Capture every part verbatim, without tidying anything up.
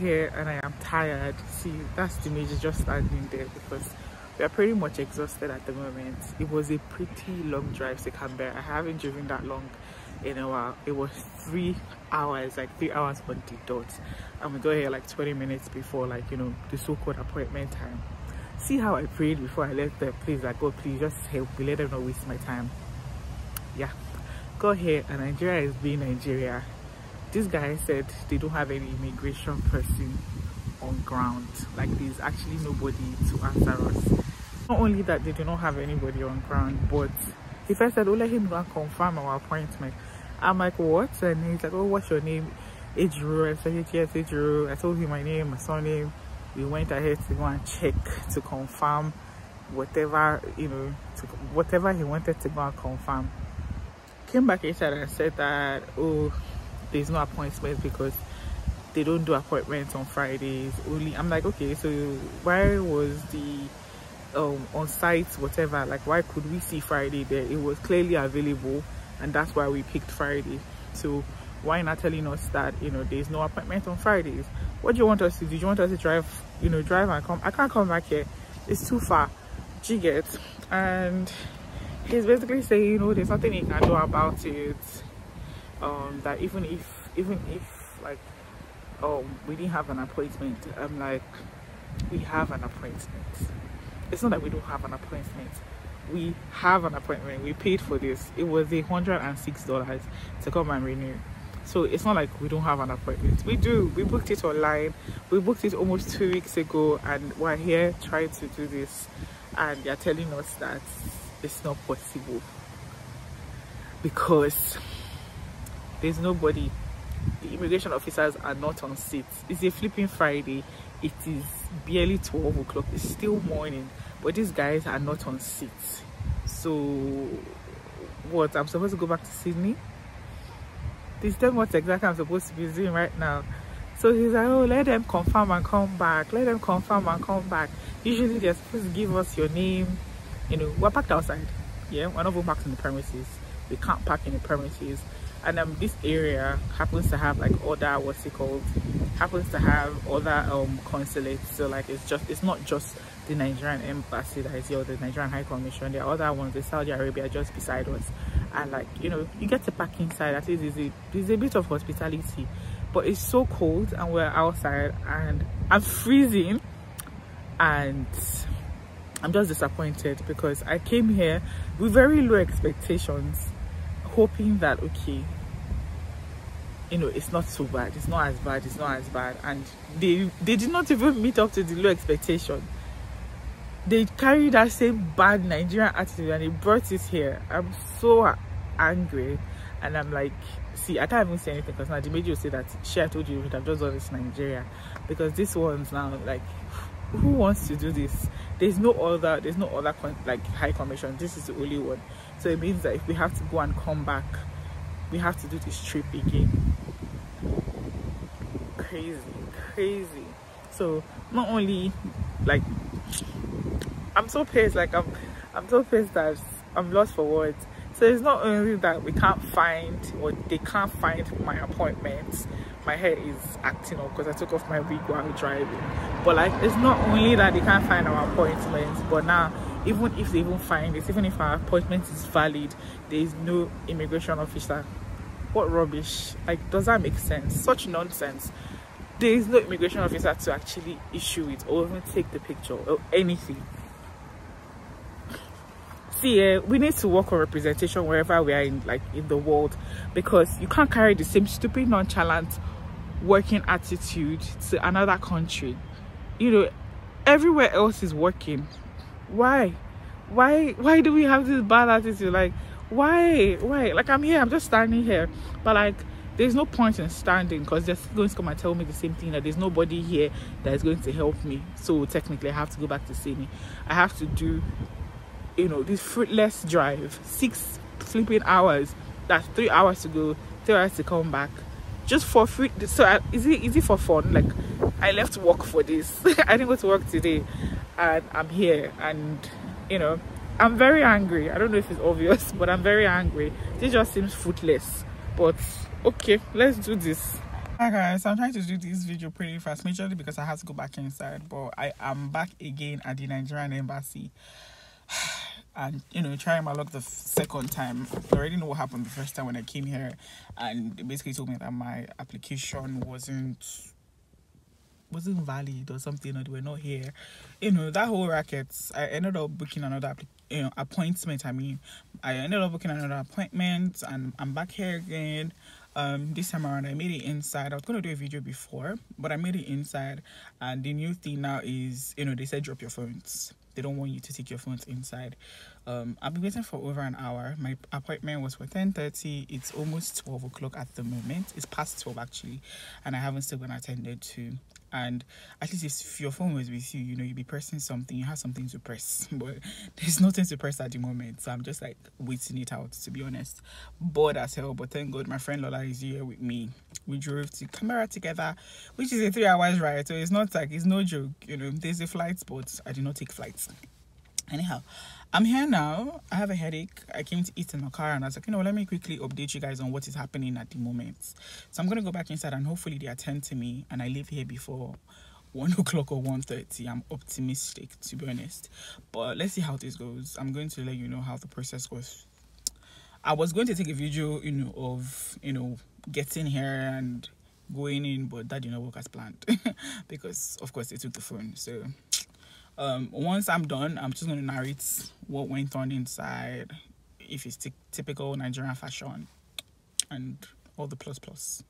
Here and I am tired. See, that's Dimitri just standing there because we are pretty much exhausted at the moment. It was a pretty long drive to Canberra. I haven't driven that long in a while. It was three hours, like three hours on the dot, and we got here like twenty minutes before, like, you know, the so-called appointment time. See how I prayed before I left the place, like, oh please just help me, let them not waste my time. Yeah, got here and Nigeria is being Nigeria. This guy said they don't have any immigration person on ground, like there's actually nobody to answer us. Not only that they do not have anybody on ground, but he first said, oh, let him go and confirm our appointment. I'm like, what? And he's like, oh, what's your name? Ejiro. I said, yes, Ejiro. I told him my name, my surname. We went ahead to go and check to confirm whatever, you know, to, whatever he wanted to go and confirm. Came back inside and said that, oh, there's no appointment because they don't do appointments on Fridays only. I'm like, okay, so why was the um on site whatever, like why could we see Friday there? It was clearly available and that's why we picked Friday. So why not telling us that, you know, there's no appointment on Fridays? What do you want us to do? Do you want us to drive, you know, drive and come? I can't come back here, it's too far. G get. And he's basically saying, you know, there's nothing he can do about it. Um that even if even if like um we didn't have an appointment. I'm like, we have an appointment. It's not that we don't have an appointment, we have an appointment. We paid for this. It was a hundred and six dollars to come and renew, so it's not like we don't have an appointment. We do. We booked it online, we booked it almost two weeks ago, and we're here trying to do this and they're telling us that it's not possible because there's nobody. The immigration officers are not on seats. It's a flipping Friday. It is barely twelve o'clock. It's still morning, but these guys are not on seats. So what? I'm supposed to go back to Sydney? This is what exactly I'm supposed to be doing right now. So he's like, oh, let them confirm and come back. Let them confirm and come back. Usually they're supposed to give us your name. You know, we're packed outside. Yeah, we're not going back to the premises. We can't park in the premises. And um, this area happens to have like other, what's it called, happens to have other um consulates. So like it's just, it's not just the Nigerian embassy that is here, or the Nigerian High Commission. There are other ones in Saudi Arabia just beside us. And like, you know, you get to park inside. At least there's a, there's a bit of hospitality. But it's so cold and we're outside and I'm freezing. And I'm just disappointed because I came here with very low expectations, hoping that, okay, you know, it's not so bad, it's not as bad, it's not as bad. And they they did not even meet up to the low expectation. They carried that same bad Nigerian attitude and they brought it here. I'm so angry. And I'm like, see, I can't even say anything because now they made you say that, she, I told you, would have just done this in Nigeria, because this one's now like, who wants to do this? There's no other, there's no other con like high commission. This is the only one. So it means that if we have to go and come back, we have to do this trip again. Crazy, crazy. So not only like, I'm so pissed. Like I'm, I'm so pissed that I'm lost for words. So it's not only that we can't find, or they can't find my appointments. My hair is acting up because I took off my wig while driving. But like, it's not only that they can't find our appointments, but now even if they even find it, even if our appointment is valid, there is no immigration officer. What rubbish. Like, does that make sense? Such nonsense. There is no immigration officer to actually issue it or even take the picture or anything. See, uh, we need to work on representation wherever we are in, like, in the world, because you can't carry the same stupid, nonchalant working attitude to another country. You know, everywhere else is working. Why? Why? Why do we have this bad attitude? Like, why? Why? Like, I'm here. I'm just standing here. But like, there's no point in standing because they're still going to come and tell me the same thing, that there's nobody here that is going to help me. So technically, I have to go back to Sydney. I have to do, you know, this fruitless drive, six sleeping hours. That's three hours to go, three hours to come back. just for free. So I, is it is it for fun? Like, I left work for this. I didn't go to work today, and I'm here. And you know, I'm very angry. I don't know if it's obvious, but I'm very angry. This just seems fruitless. But okay, let's do this. Hi guys, I'm trying to do this video pretty fast, majorly because I had to go back inside, but I am back again at the Nigerian embassy and you know, trying my luck the second time. I already know what happened the first time when I came here, and they basically told me that my application wasn't wasn't valid or something, or they were not here, you know, that whole racket. I ended up booking another application. You know, appointment I mean I ended up booking another appointment, and I'm back here again. Um this time around I made it inside. I was going to do a video before, but I made it inside, and the new thing now is, you know, they said drop your phones. They don't want you to take your phones inside. um I've been waiting for over an hour. My appointment was for ten thirty. It's almost twelve o'clock at the moment. It's past twelve actually, and I haven't still been attended to. And at least if your phone was with you, you know, you'd be pressing something, you have something to press, but there's nothing to press at the moment. So I'm just like waiting it out, to be honest. Bored as hell, but thank God my friend Lola is here with me. We drove to Canberra together, which is a three hours ride, so it's not like, it's no joke, you know. There's a flight, but I did not take flights. Anyhow, I'm here now. I have a headache. I came to eat in the car, and I was like, you know, let me quickly update you guys on what is happening at the moment. So I'm going to go back inside, and hopefully they attend to me, and I leave here before one o'clock or one thirty. I'm optimistic, to be honest. But let's see how this goes. I'm going to let you know how the process goes. I was going to take a video, you know, of, you know, getting here and going in, but that did not work as planned because, of course, they took the phone. So... Um, once I'm done, I'm just going to narrate what went on inside, if it's typical Nigerian fashion, and all the plus plus.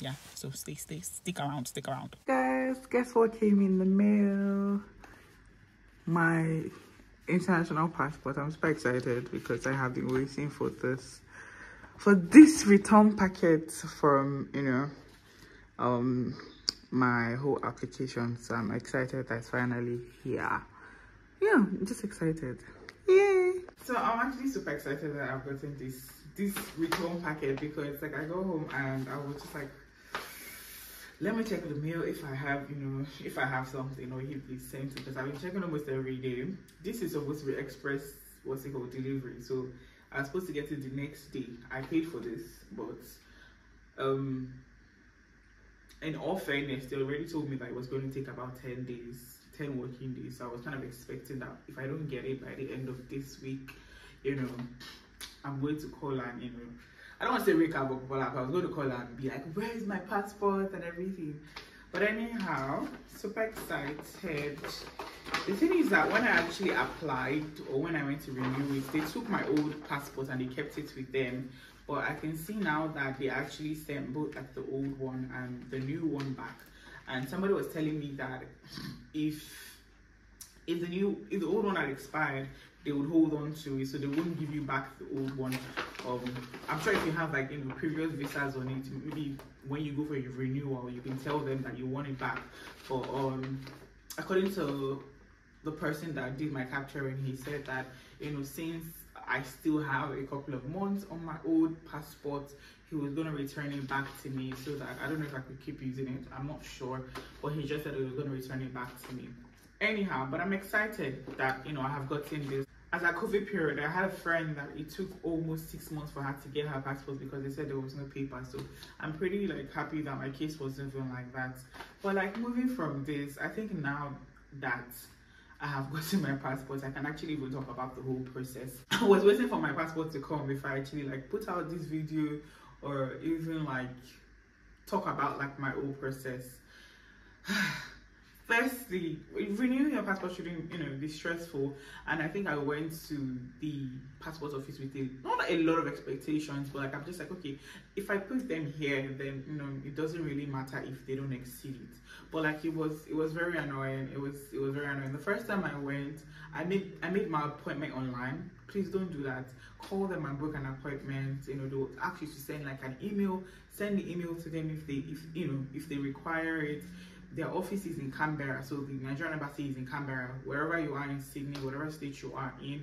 Yeah, so stay, stay, stick around, stick around. Guys, guess what came in the mail? My international passport. I'm super excited because I have been waiting for this, for this return packet from, you know, um... my whole application. So I'm excited that's finally here. Yeah, I'm just excited. Yay! So I'm actually super excited that I've gotten this this return packet, because like I go home and I was just like, let me check the mail if I have, you know, if I have something or if it's sent, because I've been checking almost every day. This is supposed to be express, what's it called, delivery. So I was supposed to get it the next day. I paid for this, but um in all fairness, they already told me that it was going to take about ten days, ten working days. So I was kind of expecting that if I don't get it by the end of this week, you know, I'm going to call and, you know, I don't want to say wake up, but like, I was going to call and be like, where is my passport and everything. But anyhow, super excited. The thing is that when I actually applied, or when I went to renew it, they took my old passport and they kept it with them. But I can see now that they actually sent both like the old one and the new one back. And somebody was telling me that if if the new if the old one had expired, they would hold on to it, so they wouldn't give you back the old one. Um, I'm sure if you have like, you know, previous visas on it, maybe when you go for your renewal, you can tell them that you want it back. But um, according to the person that did my capturing, he said that, you know, since I still have a couple of months on my old passport, he was going to return it back to me, so that I don't know if I could keep using it, I'm not sure, but he just said he was going to return it back to me. Anyhow, but I'm excited that, you know, I have gotten this. As a COVID period, I had a friend that it took almost six months for her to get her passport because they said there was no paper. So I'm pretty like happy that my case wasn't even like that. But like moving from this, I think now that I have gotten my passport, I can actually even talk about the whole process. I was waiting for my passport to come before I actually like put out this video or even like talk about like my whole process. Firstly, renewing your passport shouldn't, you know, be stressful. And I think I went to the passport office with a, not a lot of expectations, but like I'm just like, okay, if I put them here, then, you know, it doesn't really matter if they don't exceed it. But like it was, it was very annoying. It was, it was very annoying. The first time I went, I made, I made my appointment online. Please don't do that. Call them and book an appointment. You know, they'll ask you to send like an email. Send the email to them if they, if you know, if they require it. Their office is in Canberra, so the Nigerian embassy is in Canberra. Wherever you are in Sydney, whatever state you are in,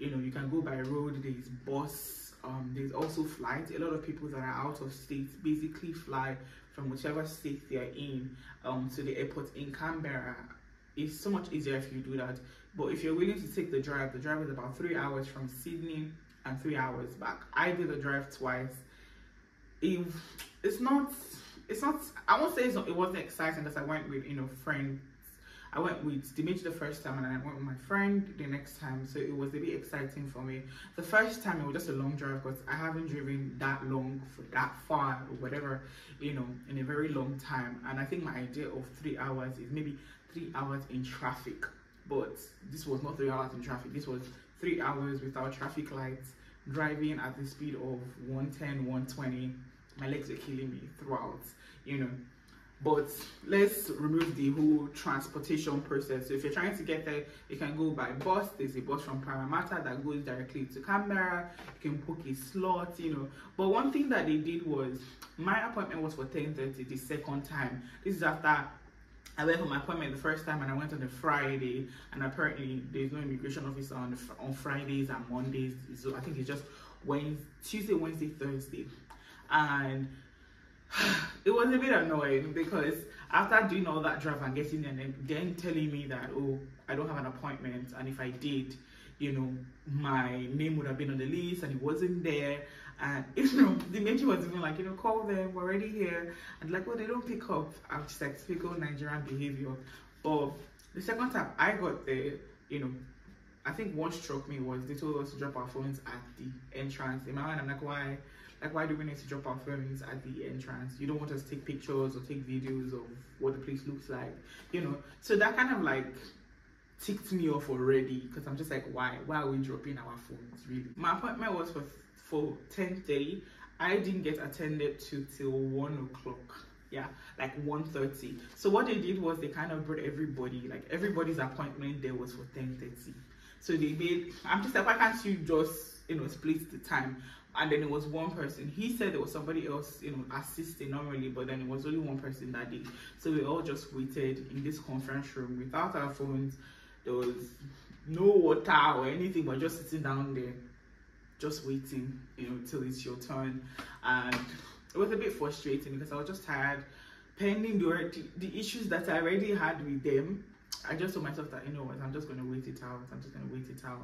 you know, you can go by road. There's bus um there's also flights. A lot of people that are out of states basically fly from whichever state they are in um to the airport in Canberra. It's so much easier if you do that. But if you're willing to take the drive, the drive is about three hours from Sydney and three hours back. I did the drive twice. It, it's not it's not I won't say it's not, it wasn't exciting, because I went with you know friends. I went with Dimitri the first time, and I went with my friend the next time, so it was a bit exciting for me. The first time it was just a long drive, because I haven't driven that long for that far or whatever, you know, in a very long time. And I think my idea of three hours is maybe three hours in traffic, but this was not three hours in traffic. This was three hours without traffic lights, driving at the speed of one ten, one twenty. My legs were killing me throughout, you know. But let's remove the whole transportation process. So if you're trying to get there, you can go by bus. There's a bus from Parramatta that goes directly to Canberra. You can book a slot, you know. But one thing that they did was, my appointment was for ten thirty the second time. This is after I went for my appointment the first time, and I went on a Friday. And apparently there's no immigration officer on, the, on Fridays and Mondays. So I think it's just Wednesday, Tuesday, Wednesday, Thursday. And it was a bit annoying, because after doing all that drive and getting there, and then, then telling me that, oh, I don't have an appointment, and if I did, you know, my name would have been on the list, and it wasn't there. And you know, the matron was even like, you know, call them, we're already here, and like, well, they don't pick up. I'm just like typical Nigerian behavior. But the second time I got there, you know, I think what struck me was they told us to drop our phones at the entrance. In my mind, I'm like, why? Like, why do we need to drop our phones at the entrance? You don't want us to take pictures or take videos of what the place looks like, you know? So that kind of like ticked me off already, because I'm just like, why? Why are we dropping our phones, really? My appointment was for for ten thirty. I didn't get attended to till one o'clock. Yeah, like one thirty. So what they did was they kind of brought everybody, like everybody's appointment there was for ten thirty. So they made, I'm just like, why can't you just, you know, split the time? And then it was one person. He said there was somebody else, you know, assisting normally, but then it was only one person that day. So we all just waited in this conference room without our phones. There was no water or anything, but just sitting down there, just waiting, you know, till it's your turn. And it was a bit frustrating, because I was just tired. Pending the, the issues that I already had with them, I just told myself that, you know what, I'm just going to wait it out. I'm just going to wait it out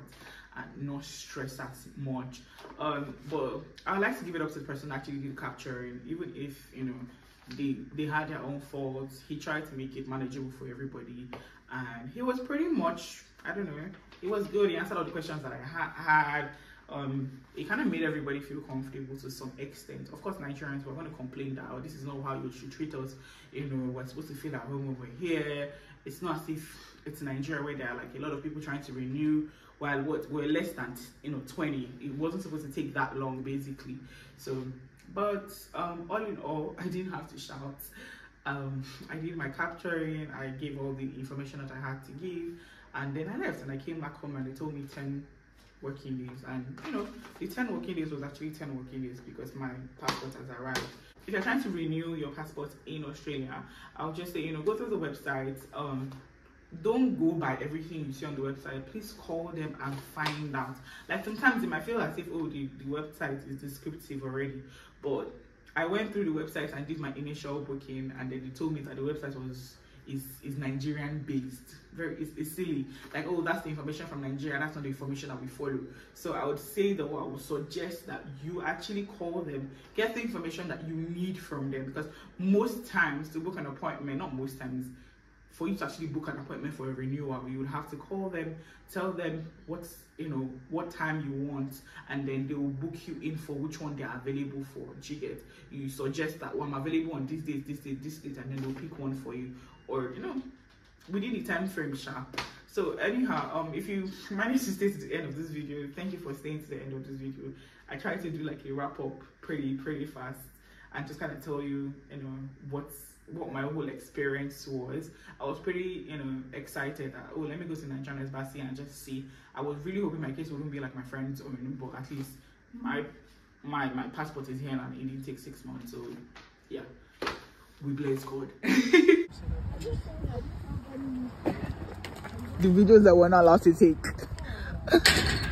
and not stress as much. Um, but I would like to give it up to the person actually did capturing, even if, you know, they, they had their own faults. He tried to make it manageable for everybody. And he was pretty much, I don't know, he was good. He answered all the questions that I ha had. Um, it kind of made everybody feel comfortable to some extent. Of course, Nigerians were going to complain that, oh, this is not how you should treat us. You know, we're supposed to feel at home over here. It's not as if it's Nigeria where there are like a lot of people trying to renew, while what we're less than you know twenty. It wasn't supposed to take that long, basically. So, but um, all in all, I didn't have to shout. Um, I did my capturing. I gave all the information that I had to give, and then I left and I came back home, and they told me ten working days. And you know, the ten working days was actually ten working days, because my passport has arrived. If you're trying to renew your passport in Australia, I'll just say, you know, go through the website. Um, don't go by everything you see on the website. Please call them and find out. Like, sometimes it might feel as if, oh, the, the website is descriptive already. But I went through the website and did my initial booking, and then they told me that the website was is is Nigerian based. Very it's, it's silly. Like, oh, that's the information from Nigeria, that's not the information that we follow. So I would say that what I would suggest that you actually call them, get the information that you need from them, because most times to book an appointment, not most times, for you to actually book an appointment for a renewal, you would have to call them, tell them what's, you know, what time you want, and then they will book you in for which one they're available for. Do you get? You suggest that, well, I'm available on this date, this date, this date, and then they'll pick one for you, or, you know, within the time frame, sha. So anyhow, um, if you manage to stay to the end of this video, thank you for staying to the end of this video. I tried to do like a wrap up pretty, pretty fast, and just kind of tell you, you know, what's, what my whole experience was. I was pretty, you know, excited that, oh, let me go to Nigerian embassy and just see. I was really hoping my case wouldn't be like my friend's own, but at least my my my passport is here, and it didn't take six months. So yeah, we bless God. The videos that we're not allowed to take.